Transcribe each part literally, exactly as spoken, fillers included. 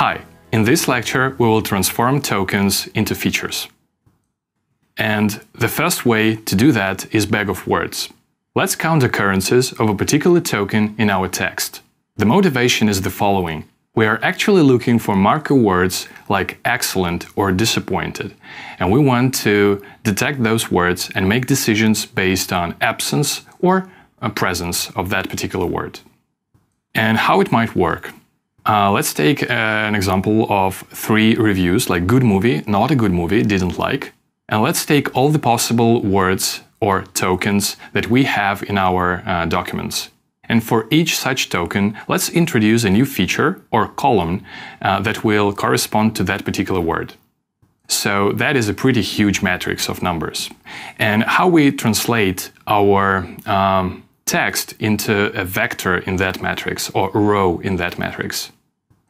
Hi, in this lecture we will transform tokens into features. And the first way to do that is Bag of Words. Let's count occurrences of a particular token in our text. The motivation is the following. We are actually looking for marker words like excellent or disappointed, and we want to detect those words and make decisions based on absence or a presence of that particular word. And how it might work. Uh, let's take uh, an example of three reviews like good movie, not a good movie, didn't like. And let's take all the possible words or tokens that we have in our uh, documents. And for each such token, let's introduce a new feature or column uh, that will correspond to that particular word. So that is a pretty huge matrix of numbers. And how we translate our um, text into a vector in that matrix or a row in that matrix.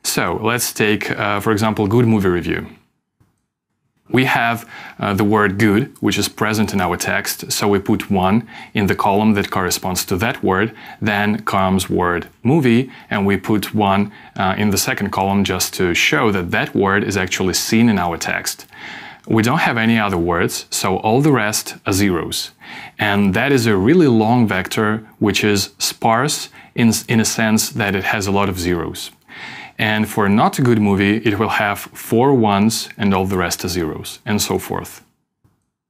So let's take, uh, for example, good movie review. We have uh, the word good, which is present in our text, so we put one in the column that corresponds to that word, then comes word movie, and we put one uh, in the second column just to show that that word is actually seen in our text. We don't have any other words, so all the rest are zeros. And that is a really long vector, which is sparse in, in a sense that it has a lot of zeros. And for not a good movie, it will have four ones and all the rest are zeros, and so forth.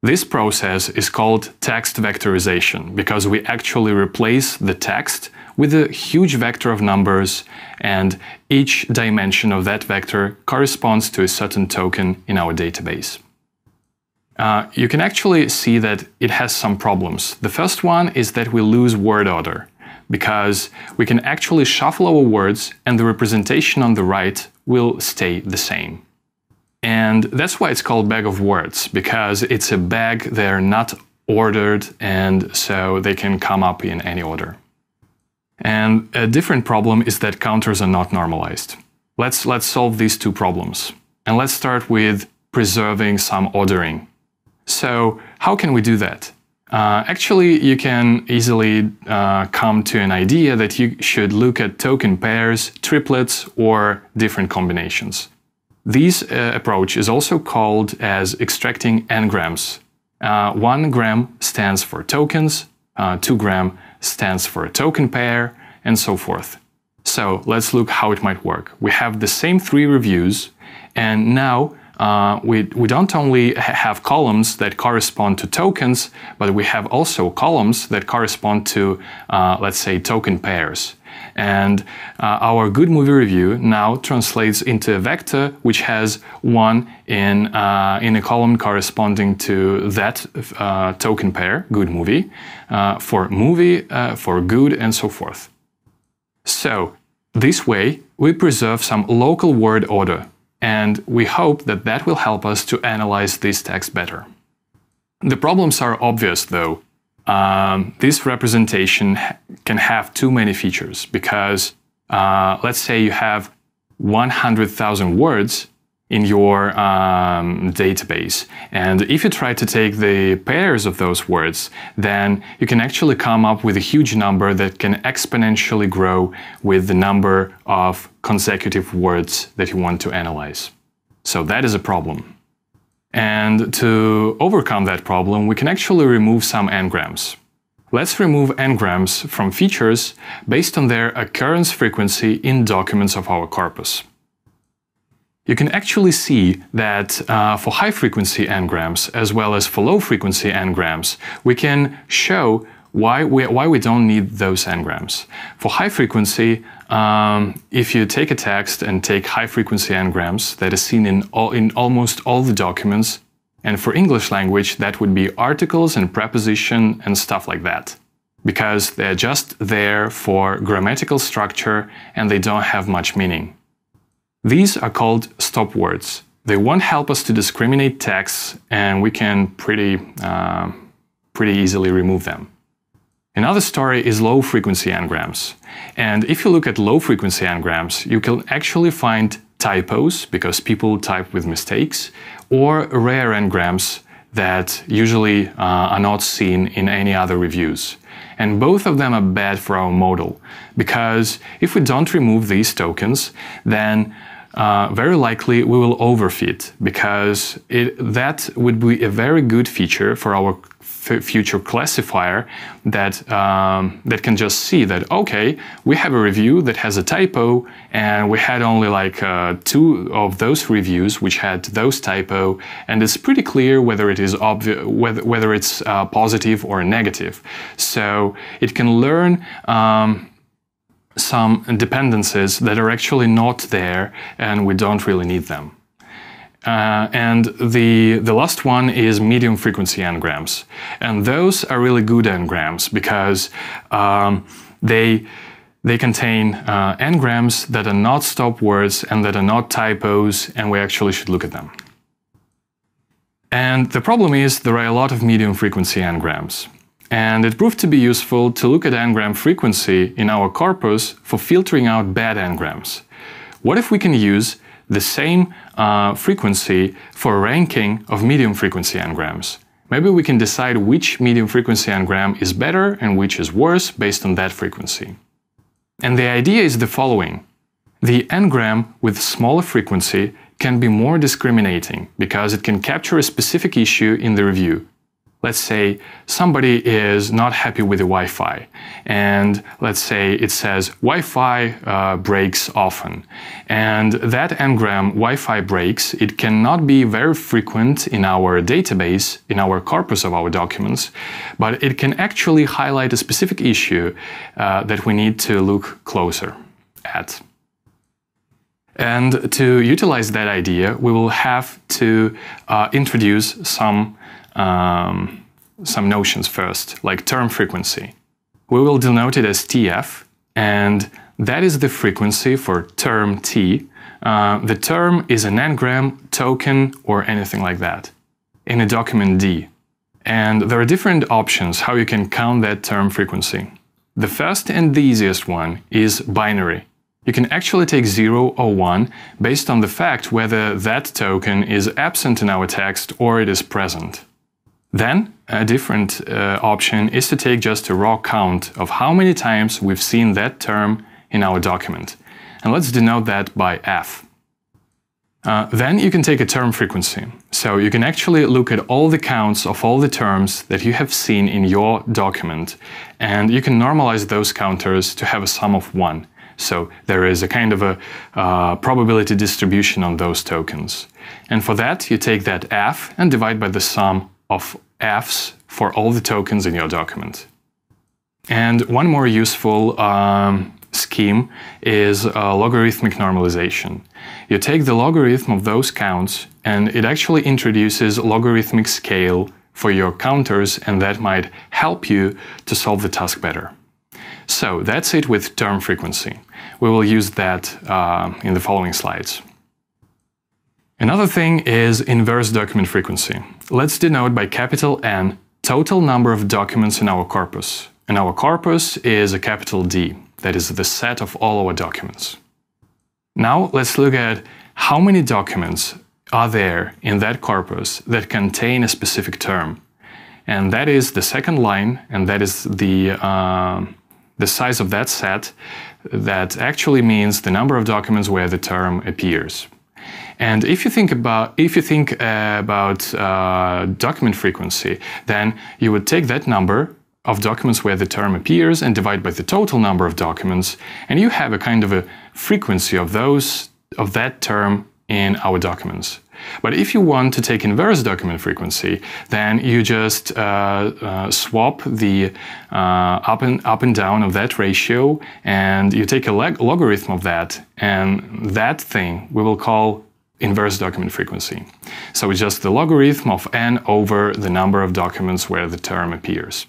This process is called text vectorization, because we actually replace the text with a huge vector of numbers, and each dimension of that vector corresponds to a certain token in our database. Uh, you can actually see that it has some problems. The first one is that we lose word order, because we can actually shuffle our words and the representation on the right will stay the same. And that's why it's called Bag of Words, because it's a bag, they're not ordered, and so they can come up in any order. And a different problem is that counters are not normalized. Let's, let's solve these two problems. And let's start with preserving some ordering. So how can we do that? Uh, actually, you can easily uh, come to an idea that you should look at token pairs, triplets, or different combinations. This uh, approach is also called as extracting n-grams. Uh, one gram stands for tokens, uh, two gram stands for a token pair, and so forth. So let's look how it might work. We have the same three reviews, and now Uh, we, we don't only have columns that correspond to tokens, but we have also columns that correspond to, uh, let's say, token pairs. And uh, our good movie review now translates into a vector which has one in, uh, in a column corresponding to that uh, token pair, good movie, uh, for movie, uh, for good, and so forth. So, this way, we preserve some local word order. And we hope that that will help us to analyze this text better. The problems are obvious, though. Um, this representation can have too many features, because uh, let's say you have one hundred thousand words in your um, database. And if you try to take the pairs of those words, then you can actually come up with a huge number that can exponentially grow with the number of consecutive words that you want to analyze. So that is a problem. And to overcome that problem, we can actually remove some n-grams. Let's remove n-grams from features based on their occurrence frequency in documents of our corpus. You can actually see that uh, for high-frequency n-grams, as well as for low-frequency n-grams, we can show why we, why we don't need those n-grams. For high-frequency, um, if you take a text and take high-frequency n-grams that is seen in, all, in almost all the documents, and for English language, that would be articles and preposition and stuff like that, because they're just there for grammatical structure and they don't have much meaning. These are called stop words. They won't help us to discriminate texts, and we can pretty, uh, pretty easily remove them. Another story is low-frequency n-grams. And if you look at low-frequency n-grams, you can actually find typos, because people type with mistakes, or rare n-grams that usually uh, are not seen in any other reviews. And both of them are bad for our model, because if we don't remove these tokens, then uh, very likely we will overfit, because it, that would be a very good feature for our future classifier that um, that can just see that, okay, we have a review that has a typo, and we had only like uh, two of those reviews which had those typo, and it's pretty clear whether it is obvious whether, whether it's uh, positive or negative. So it can learn um, some dependencies that are actually not there, and we don't really need them. Uh, and the, the last one is medium frequency n-grams. And those are really good n-grams because um, they, they contain uh, n-grams that are not stop words and that are not typos, and we actually should look at them. And the problem is there are a lot of medium frequency n-grams. And it proved to be useful to look at n-gram frequency in our corpus for filtering out bad n-grams. What if we can use the same uh, frequency for ranking of medium frequency n-grams? Maybe we can decide which medium frequency n-gram is better and which is worse based on that frequency. And the idea is the following. The n-gram with smaller frequency can be more discriminating because it can capture a specific issue in the review. Let's say somebody is not happy with the Wi-Fi, and let's say it says Wi-Fi uh, breaks often, and that n-gram Wi-Fi breaks, it cannot be very frequent in our database, in our corpus of our documents, but it can actually highlight a specific issue uh, that we need to look closer at. And to utilize that idea, we will have to uh, introduce some um, some notions first, like term frequency. We will denote it as T F, and that is the frequency for term T. Uh, the term is an n-gram, token, or anything like that in a document D. And there are different options how you can count that term frequency. The first and the easiest one is binary. You can actually take zero or one based on the fact whether that token is absent in our text or it is present. Then a different uh, option is to take just a raw count of how many times we've seen that term in our document. And let's denote that by F. Uh, then you can take a term frequency. So you can actually look at all the counts of all the terms that you have seen in your document, and you can normalize those counters to have a sum of one. So there is a kind of a uh, probability distribution on those tokens. And for that, you take that F and divide by the sum of Fs for all the tokens in your document. And one more useful um, scheme is uh, logarithmic normalization. You take the logarithm of those counts, and it actually introduces logarithmic scale for your counters, and that might help you to solve the task better. So that's it with term frequency. We will use that uh, in the following slides. Another thing is inverse document frequency. Let's denote by capital N total number of documents in our corpus. And our corpus is a capital D, that is the set of all our documents. Now let's look at how many documents are there in that corpus that contain a specific term. And that is the second line, and that is the uh, the size of that set. That actually means the number of documents where the term appears. And if you think about if you think uh, about uh, document frequency, then you would take that number of documents where the term appears and divide by the total number of documents, and you have a kind of a frequency of those of that term in our documents. But if you want to take inverse document frequency, then you just uh, uh, swap the uh, up and up and down of that ratio, and you take a log logarithm of that, and that thing we will call inverse document frequency. So it's just the logarithm of n over the number of documents where the term appears.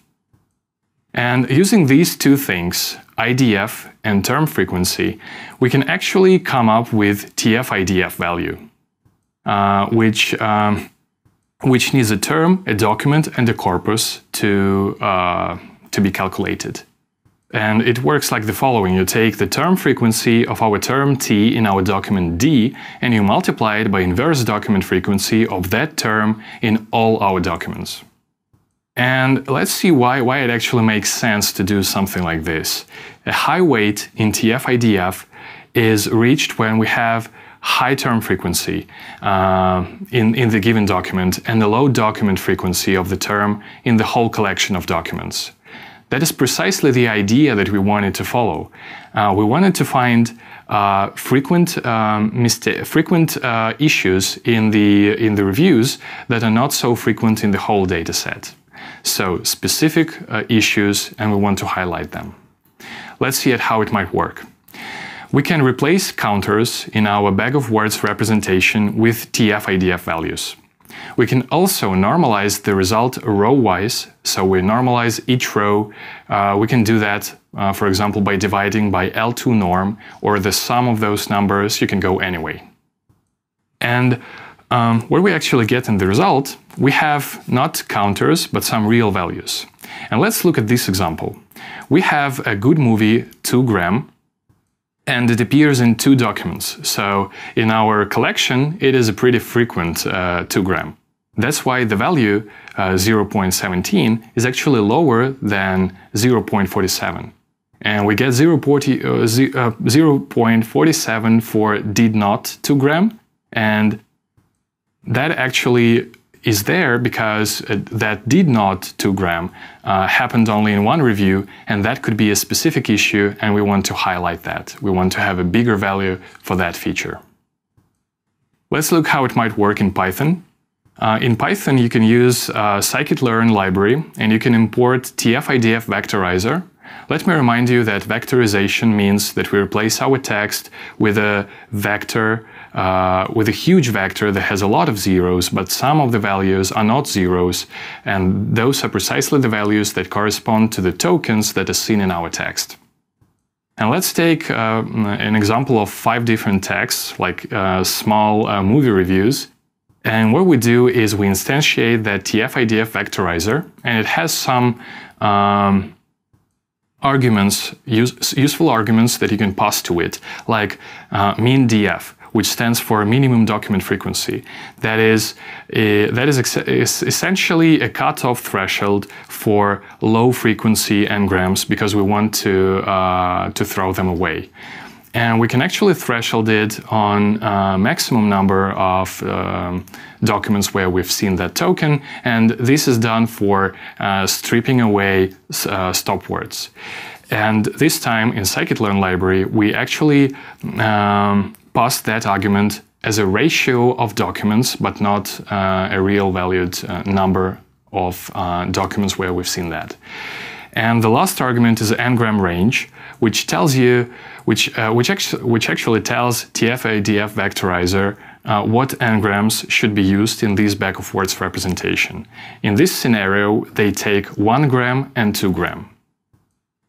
And using these two things, I D F and term frequency, we can actually come up with T F I D F value. Uh, which, um, which needs a term, a document, and a corpus to, uh, to be calculated. And it works like the following. You take the term frequency of our term T in our document D, and you multiply it by inverse document frequency of that term in all our documents. And let's see why, why it actually makes sense to do something like this. A high weight in T F I D F is reached when we have high term frequency uh, in, in the given document and the low document frequency of the term in the whole collection of documents. That is precisely the idea that we wanted to follow. Uh, we wanted to find uh, frequent um, mistake, frequent uh, issues in the, in the reviews that are not so frequent in the whole data set. So specific uh, issues, and we want to highlight them. Let's see at how it might work. We can replace counters in our bag of words representation with T F I D F values. We can also normalize the result row-wise, so we normalize each row. Uh, we can do that, uh, for example, by dividing by L two norm or the sum of those numbers. You can go anyway. And um, what we actually get in the result, we have not counters, but some real values. And let's look at this example. We have a good movie, two gram, and it appears in two documents. So in our collection, it is a pretty frequent uh, two gram. That's why the value uh, zero point one seven is actually lower than zero point four seven. And we get zero point four seven for did not two gram. And that actually is there because uh, that did not two gram uh, happened only in one review, and that could be a specific issue, and we want to highlight that. We want to have a bigger value for that feature. Let's look how it might work in Python. Uh, in Python, you can use uh, scikit-learn library, and you can import T F I D F vectorizer. Let me remind you that vectorization means that we replace our text with a vector, uh, with a huge vector that has a lot of zeros, but some of the values are not zeros, and those are precisely the values that correspond to the tokens that are seen in our text. And let's take uh, an example of five different texts, like uh, small uh, movie reviews. And what we do is we instantiate that T F I D F vectorizer, and it has some um, arguments, use, useful arguments that you can pass to it, like uh, mean D F, which stands for minimum document frequency. That is, a, that is, is essentially a cutoff threshold for low frequency n grams, because we want to uh, to throw them away. And we can actually threshold it on a maximum number of um, documents where we've seen that token, and this is done for uh, stripping away uh, stop words. And this time in scikit-learn library, we actually um, pass that argument as a ratio of documents, but not uh, a real valued uh, number of uh, documents where we've seen that. And the last argument is n gram range, which tells you, which uh, which, actu which actually tells T F I D F vectorizer uh, what n grams should be used in this bag of words representation. In this scenario, they take one gram and two gram.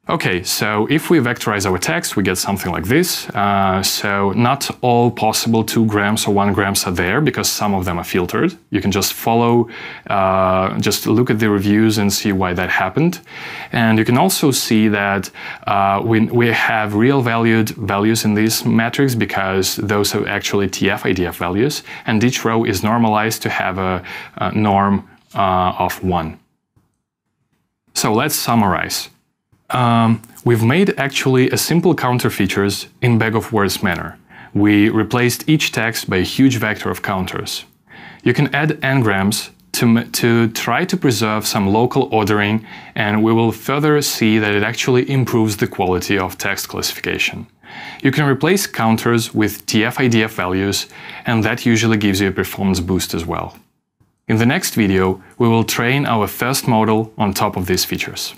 Okay, so if we vectorize our text, we get something like this. Uh, so not all possible two grams or one grams are there, because some of them are filtered. You can just follow, uh, just look at the reviews and see why that happened. And you can also see that uh, we, we have real valued values in this matrix, because those are actually T F I D F values, and each row is normalized to have a, a norm uh, of one. So let's summarize. Um, we've made actually a simple counter features in bag of words manner. We replaced each text by a huge vector of counters. You can add n grams to, to try to preserve some local ordering, and we will further see that it actually improves the quality of text classification. You can replace counters with T F I D F values, and that usually gives you a performance boost as well. In the next video, we will train our first model on top of these features.